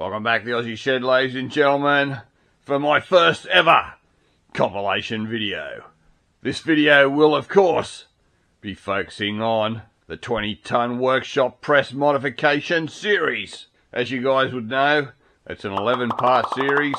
Welcome back to the Aussie Shed, ladies and gentlemen, for my first ever compilation video. This video will, of course, be focusing on the 20-ton workshop press modification series. As you guys would know, it's an 11-part series.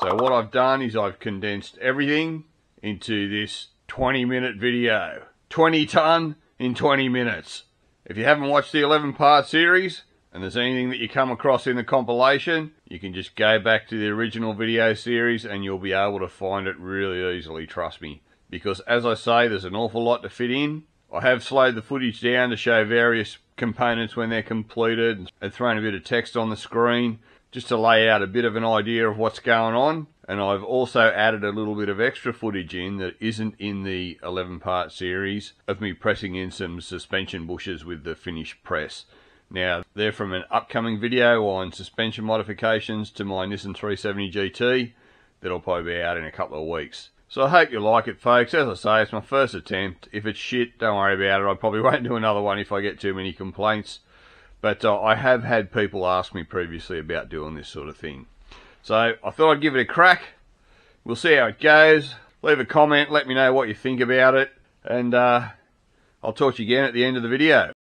So what I've done is I've condensed everything into this 20-minute video. 20 ton in 20 minutes. If you haven't watched the 11-part series, and there's anything that you come across in the compilation, you can just go back to the original video series and you'll be able to find it really easily, trust me. Because as I say, there's an awful lot to fit in. I have slowed the footage down to show various components when they're completed and thrown a bit of text on the screen just to lay out a bit of an idea of what's going on. And I've also added a little bit of extra footage in that isn't in the 11-part series of me pressing in some suspension bushes with the finished press. Now, they're from an upcoming video on suspension modifications to my Nissan 370 GT that'll probably be out in a couple of weeks. So I hope you like it, folks. As I say, it's my first attempt. If it's shit, don't worry about it. I probably won't do another one if I get too many complaints. But I have had people ask me previously about doing this sort of thing. So I thought I'd give it a crack. We'll see how it goes. Leave a comment, let me know what you think about it. And I'll talk to you again at the end of the video.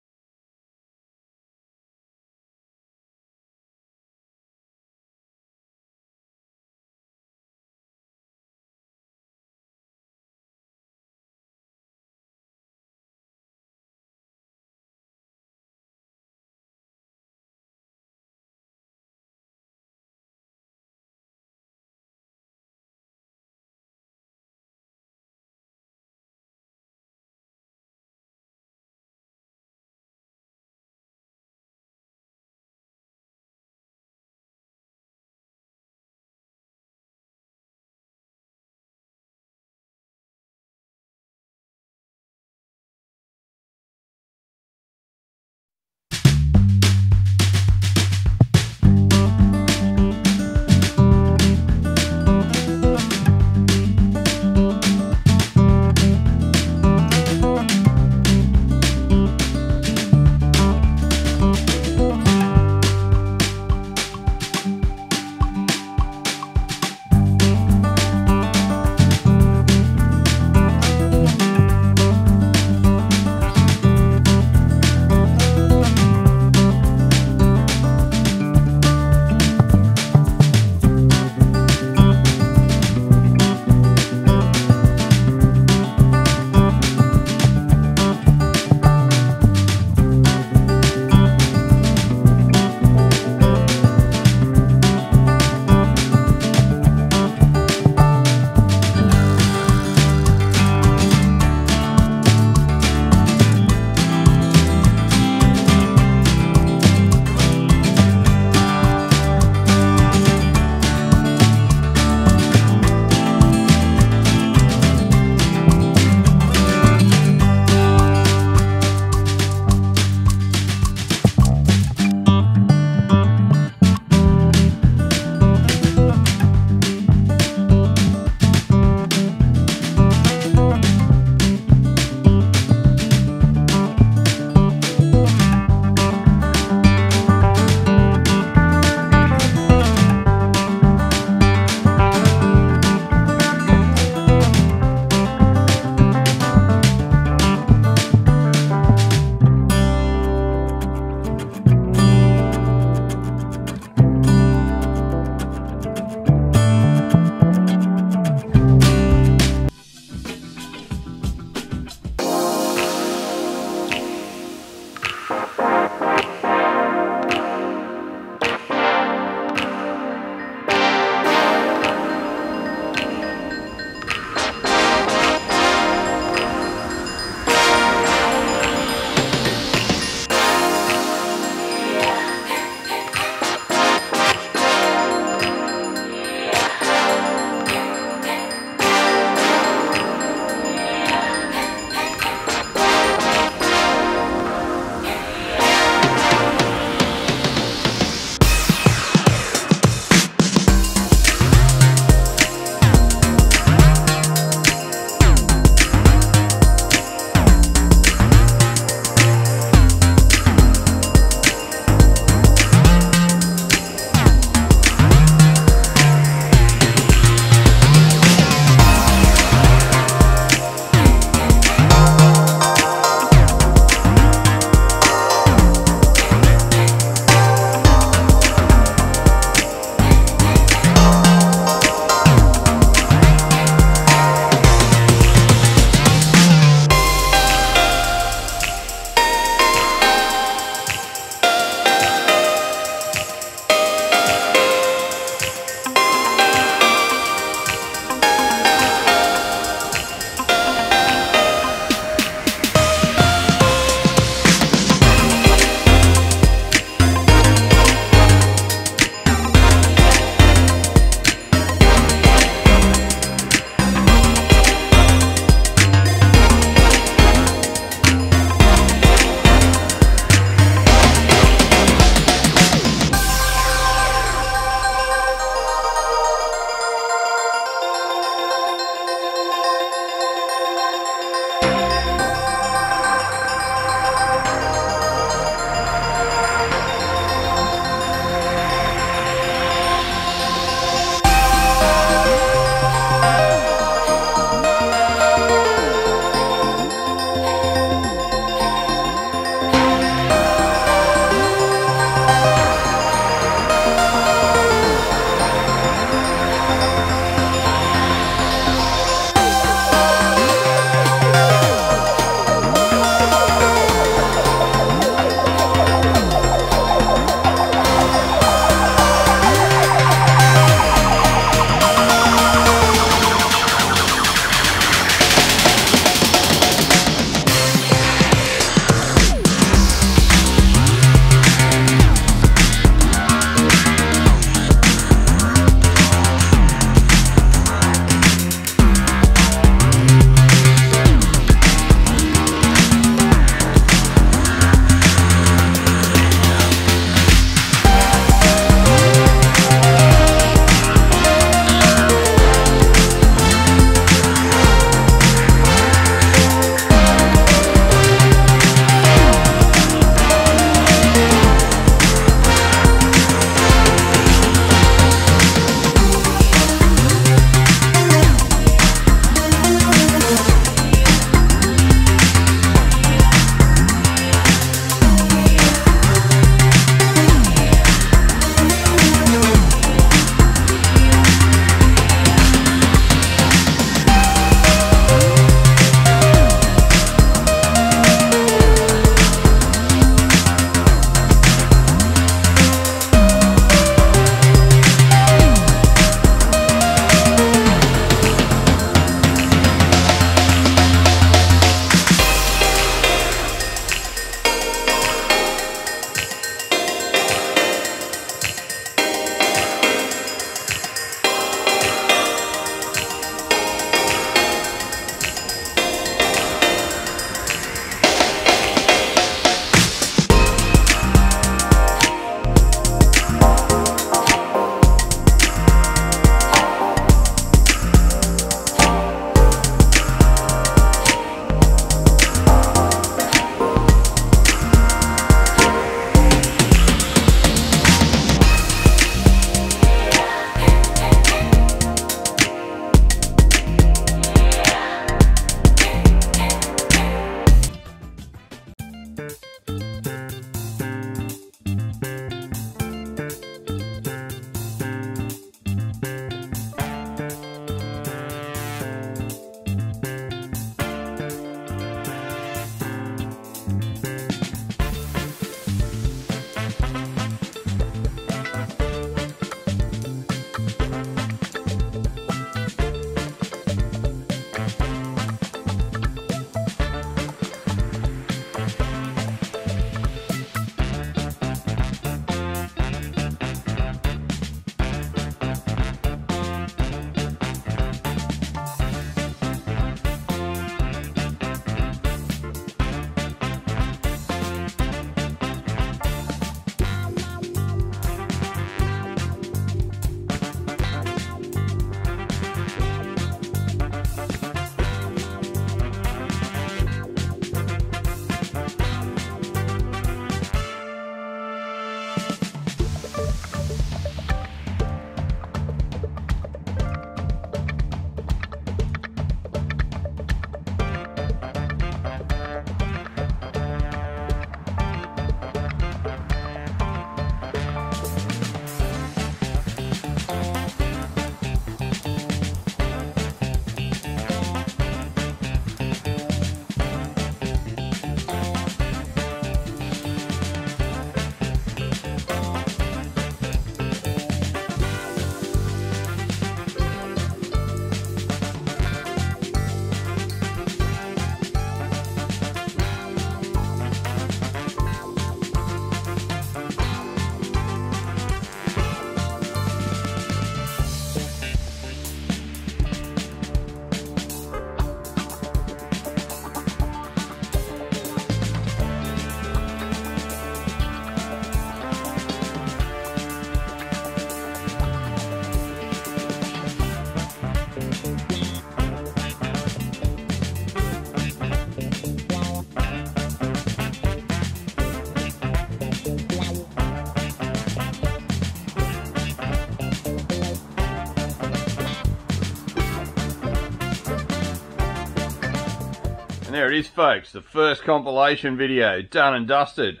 there it is, folks. The first compilation video, done and dusted.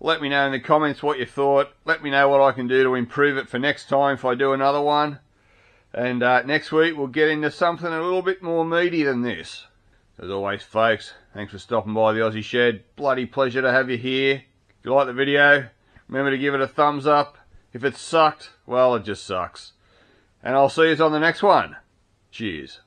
Let me know in the comments what you thought. Let me know what I can do to improve it for next time if I do another one. And next week we'll get into something a little bit more meaty than this. As always, folks, thanks for stopping by the Aussie Shed. Bloody pleasure to have you here. If you like the video, remember to give it a thumbs up. If it sucked, well, it just sucks. And I'll see you on the next one. Cheers.